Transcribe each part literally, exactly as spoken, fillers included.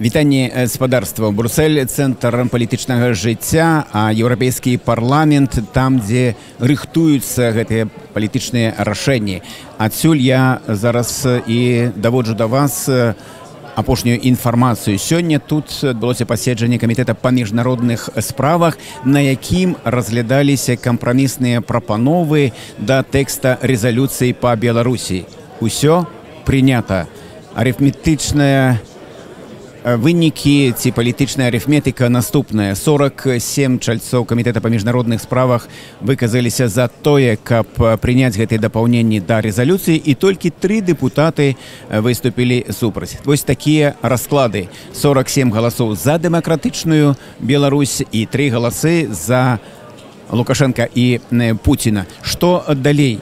Вітанні спадарства. Брюссель – центр палітычнага жыцця, а Еўрапейскі парламент там, дзе рыхтуюцца гэтыя палітычныя рашэнні. Адсюль я зараз і даводжу да вас апошнюю інфармацыю. Сёння тут адбылося паседжанне Камітэта па міжнародных справах, на якім разглядаліся кампрамісныя прапановы да тэкста рэзалюцыі па Беларусі. Усё прынята. Арыфметычная вынікі ці палітычная арыфметыка наступная. сорок сем чальцоў Камітэта па міжнародных справах выказаліся за тое, каб прыняць гэтыя дапаўненні да рэзалюцыі, і толькі тры дэпутаты выступілі супраць. Вось такія расклады. сорок сем галасоў за дэмакратычную Беларусь і тры галасы за Лукашенко і Путіна. Што далей?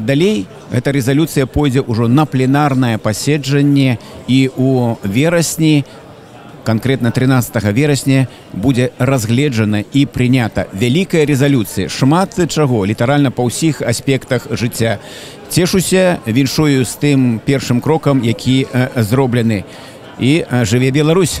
Далей эта резолюция пойдзе ўжо на пленарное паседжанне, і у верасні, конкретно трынаццатага верасня, будзе разгледжана і прынята вялікая резолюцыя. Шмат чаго, літаральна па ўсіх аспектах жыцця. Цешуся, віншую з тым першым крокам, які зроблены. І жыве Беларусь!